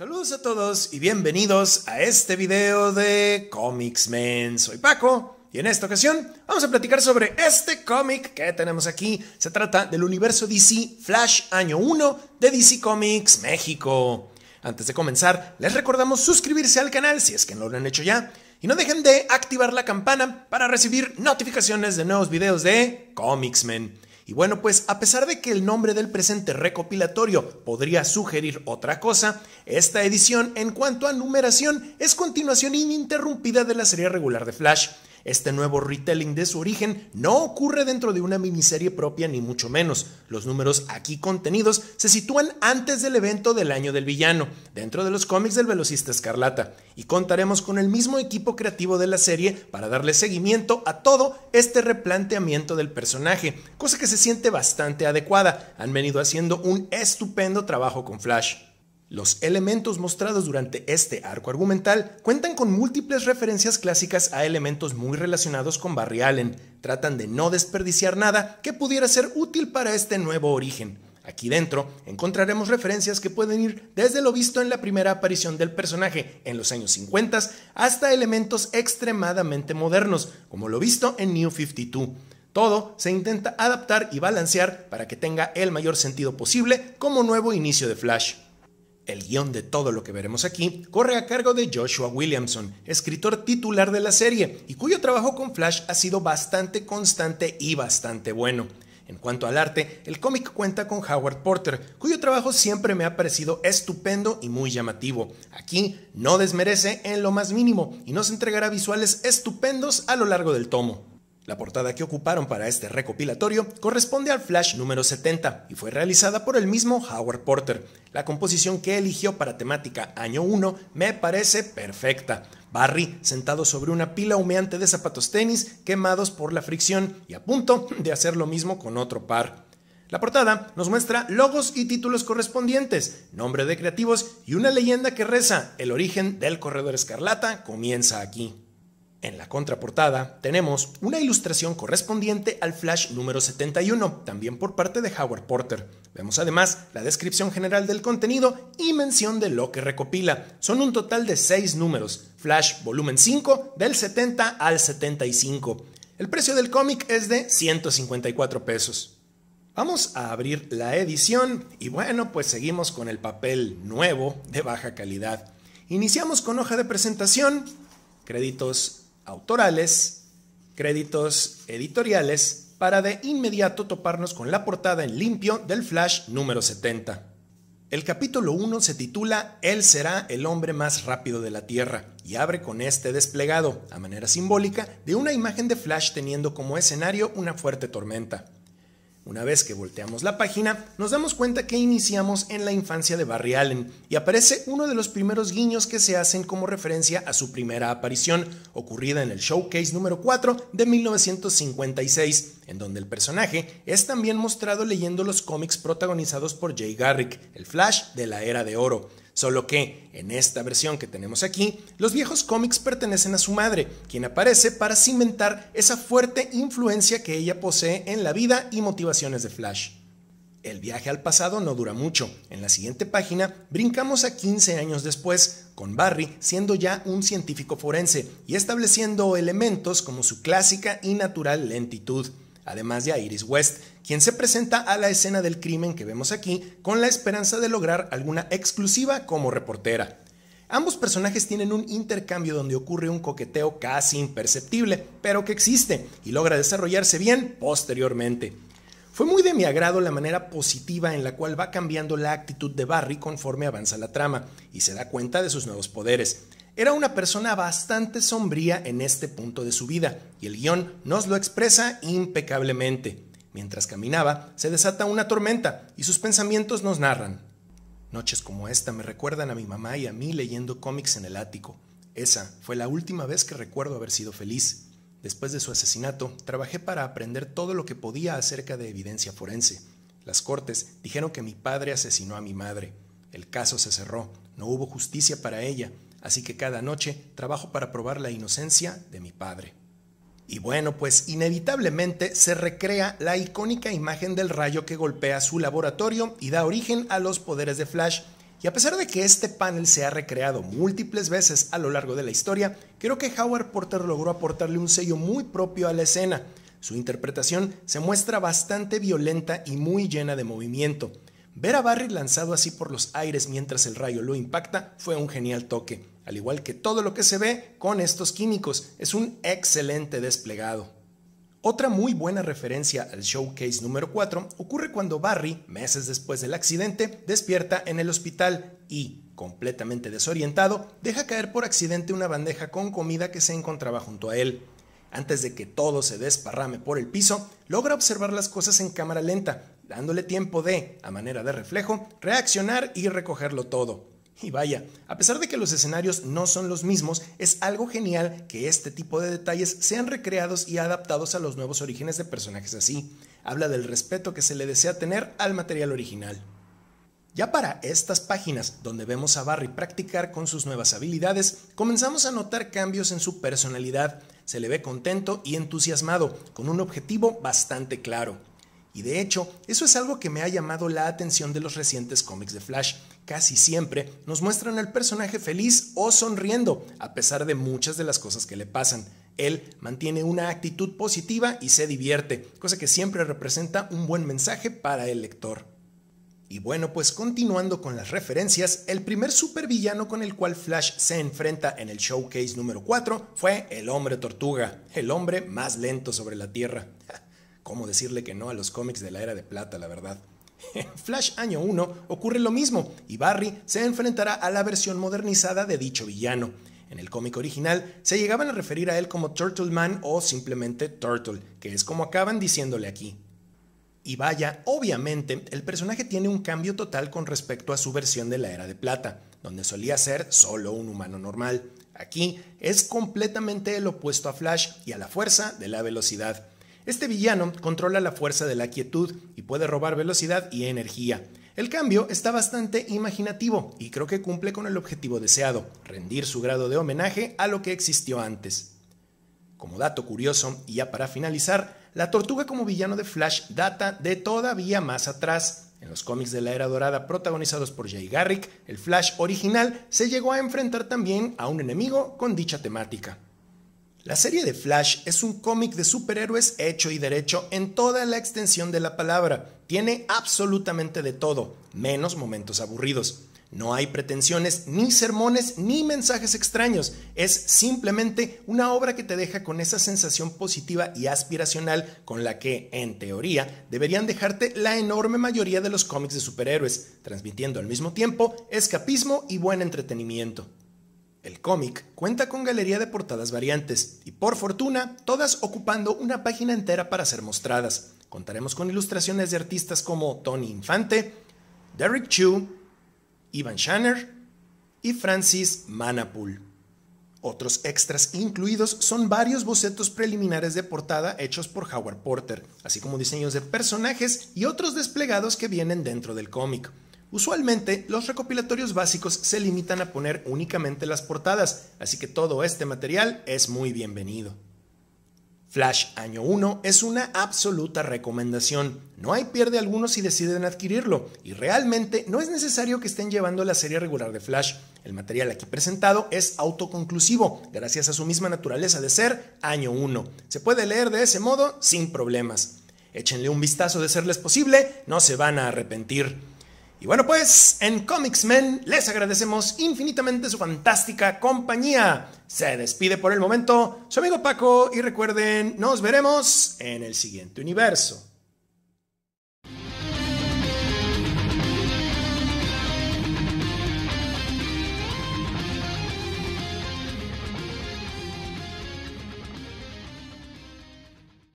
Saludos a todos y bienvenidos a este video de Comics Men. Soy Paco y en esta ocasión vamos a platicar sobre este cómic que tenemos aquí. Se trata del universo DC Flash año 1 de DC Comics México. Antes de comenzar, les recordamos suscribirse al canal si es que no lo han hecho ya. Y no dejen de activar la campana para recibir notificaciones de nuevos videos de ComiXmen. Y bueno, pues a pesar de que el nombre del presente recopilatorio podría sugerir otra cosa, esta edición en cuanto a numeración es continuación ininterrumpida de la serie regular de Flash. Este nuevo retelling de su origen no ocurre dentro de una miniserie propia ni mucho menos. Los números aquí contenidos se sitúan antes del evento del año del villano, dentro de los cómics del Velocista Escarlata, y contaremos con el mismo equipo creativo de la serie para darle seguimiento a todo este replanteamiento del personaje, cosa que se siente bastante adecuada. Han venido haciendo un estupendo trabajo con Flash. Los elementos mostrados durante este arco argumental cuentan con múltiples referencias clásicas a elementos muy relacionados con Barry Allen. Tratan de no desperdiciar nada que pudiera ser útil para este nuevo origen. Aquí dentro encontraremos referencias que pueden ir desde lo visto en la primera aparición del personaje en los años 50 hasta elementos extremadamente modernos, como lo visto en New 52. Todo se intenta adaptar y balancear para que tenga el mayor sentido posible como nuevo inicio de Flash. El guión de todo lo que veremos aquí corre a cargo de Joshua Williamson, escritor titular de la serie y cuyo trabajo con Flash ha sido bastante constante y bastante bueno. En cuanto al arte, el cómic cuenta con Howard Porter, cuyo trabajo siempre me ha parecido estupendo y muy llamativo. Aquí no desmerece en lo más mínimo y nos entregará visuales estupendos a lo largo del tomo. La portada que ocuparon para este recopilatorio corresponde al Flash número 70 y fue realizada por el mismo Howard Porter. La composición que eligió para temática año 1 me parece perfecta. Barry sentado sobre una pila humeante de zapatos tenis quemados por la fricción y a punto de hacer lo mismo con otro par. La portada nos muestra logos y títulos correspondientes, nombre de creativos y una leyenda que reza: el origen del Corredor Escarlata comienza aquí. En la contraportada tenemos una ilustración correspondiente al Flash número 71, también por parte de Howard Porter. Vemos además la descripción general del contenido y mención de lo que recopila. Son un total de 6 números, Flash volumen 5 del 70 al 75. El precio del cómic es de 154 pesos. Vamos a abrir la edición y bueno, pues seguimos con el papel nuevo de baja calidad. Iniciamos con hoja de presentación, créditos autorales, créditos editoriales, para de inmediato toparnos con la portada en limpio del Flash número 70. El capítulo 1 se titula Él será el hombre más rápido de la Tierra y abre con este desplegado, a manera simbólica, de una imagen de Flash teniendo como escenario una fuerte tormenta. Una vez que volteamos la página, nos damos cuenta que iniciamos en la infancia de Barry Allen y aparece uno de los primeros guiños que se hacen como referencia a su primera aparición, ocurrida en el Showcase número 4 de 1956, en donde el personaje es también mostrado leyendo los cómics protagonizados por Jay Garrick, el Flash de la Era de Oro. Solo que, en esta versión que tenemos aquí, los viejos cómics pertenecen a su madre, quien aparece para cimentar esa fuerte influencia que ella posee en la vida y motivaciones de Flash. El viaje al pasado no dura mucho. En la siguiente página brincamos a 15 años después, con Barry siendo ya un científico forense y estableciendo elementos como su clásica y natural lentitud. Además de a Iris West, quien se presenta a la escena del crimen que vemos aquí con la esperanza de lograr alguna exclusiva como reportera. Ambos personajes tienen un intercambio donde ocurre un coqueteo casi imperceptible, pero que existe y logra desarrollarse bien posteriormente. Fue muy de mi agrado la manera positiva en la cual va cambiando la actitud de Barry conforme avanza la trama y se da cuenta de sus nuevos poderes. Era una persona bastante sombría en este punto de su vida y el guión nos lo expresa impecablemente. Mientras caminaba, se desata una tormenta y sus pensamientos nos narran: noches como esta me recuerdan a mi mamá y a mí leyendo cómics en el ático. Esa fue la última vez que recuerdo haber sido feliz. Después de su asesinato, trabajé para aprender todo lo que podía acerca de evidencia forense. Las cortes dijeron que mi padre asesinó a mi madre. El caso se cerró, no hubo justicia para ella. Así que cada noche trabajo para probar la inocencia de mi padre. Y bueno, pues inevitablemente se recrea la icónica imagen del rayo que golpea su laboratorio y da origen a los poderes de Flash. Y a pesar de que este panel se ha recreado múltiples veces a lo largo de la historia, creo que Howard Porter logró aportarle un sello muy propio a la escena. Su interpretación se muestra bastante violenta y muy llena de movimiento. Ver a Barry lanzado así por los aires mientras el rayo lo impacta fue un genial toque, al igual que todo lo que se ve con estos químicos, es un excelente desplegado. Otra muy buena referencia al Showcase número 4 ocurre cuando Barry, meses después del accidente, despierta en el hospital y, completamente desorientado, deja caer por accidente una bandeja con comida que se encontraba junto a él. Antes de que todo se desparrame por el piso, logra observar las cosas en cámara lenta, dándole tiempo de, a manera de reflejo, reaccionar y recogerlo todo. Y vaya, a pesar de que los escenarios no son los mismos, es algo genial que este tipo de detalles sean recreados y adaptados a los nuevos orígenes de personajes así. Habla del respeto que se le desea tener al material original. Ya para estas páginas, donde vemos a Barry practicar con sus nuevas habilidades, comenzamos a notar cambios en su personalidad. Se le ve contento y entusiasmado, con un objetivo bastante claro. Y de hecho, eso es algo que me ha llamado la atención de los recientes cómics de Flash. Casi siempre nos muestran al personaje feliz o sonriendo, a pesar de muchas de las cosas que le pasan. Él mantiene una actitud positiva y se divierte, cosa que siempre representa un buen mensaje para el lector. Y bueno, pues continuando con las referencias, el primer supervillano con el cual Flash se enfrenta en el Showcase número 4 fue el Hombre Tortuga, el hombre más lento sobre la Tierra. ¿Cómo decirle que no a los cómics de la Era de Plata, la verdad? En Flash año 1 ocurre lo mismo y Barry se enfrentará a la versión modernizada de dicho villano. En el cómic original se llegaban a referir a él como Turtle Man o simplemente Turtle, que es como acaban diciéndole aquí. Y vaya, obviamente el personaje tiene un cambio total con respecto a su versión de la Era de Plata, donde solía ser solo un humano normal. Aquí es completamente el opuesto a Flash y a la fuerza de la velocidad. Este villano controla la fuerza de la quietud y puede robar velocidad y energía. El cambio está bastante imaginativo y creo que cumple con el objetivo deseado, rendir su grado de homenaje a lo que existió antes. Como dato curioso, y ya para finalizar, la Tortuga como villano de Flash data de todavía más atrás. En los cómics de la Era Dorada protagonizados por Jay Garrick, el Flash original se llegó a enfrentar también a un enemigo con dicha temática. La serie de Flash es un cómic de superhéroes hecho y derecho en toda la extensión de la palabra. Tiene absolutamente de todo, menos momentos aburridos. No hay pretensiones, ni sermones, ni mensajes extraños. Es simplemente una obra que te deja con esa sensación positiva y aspiracional con la que, en teoría, deberían dejarte la enorme mayoría de los cómics de superhéroes, transmitiendo al mismo tiempo escapismo y buen entretenimiento. El cómic cuenta con galería de portadas variantes y, por fortuna, todas ocupando una página entera para ser mostradas. Contaremos con ilustraciones de artistas como Tony Infante, Derek Chu, Ivan Shanner y Francis Manapul. Otros extras incluidos son varios bocetos preliminares de portada hechos por Howard Porter, así como diseños de personajes y otros desplegados que vienen dentro del cómic. Usualmente, los recopilatorios básicos se limitan a poner únicamente las portadas, así que todo este material es muy bienvenido. Flash año 1 es una absoluta recomendación. No hay pierde alguno si deciden adquirirlo, y realmente no es necesario que estén llevando la serie regular de Flash. El material aquí presentado es autoconclusivo, gracias a su misma naturaleza de ser año 1. Se puede leer de ese modo sin problemas. Échenle un vistazo de serles posible, no se van a arrepentir. Y bueno, pues, en ComiXmen les agradecemos infinitamente su fantástica compañía. Se despide por el momento su amigo Paco y recuerden, nos veremos en el siguiente universo.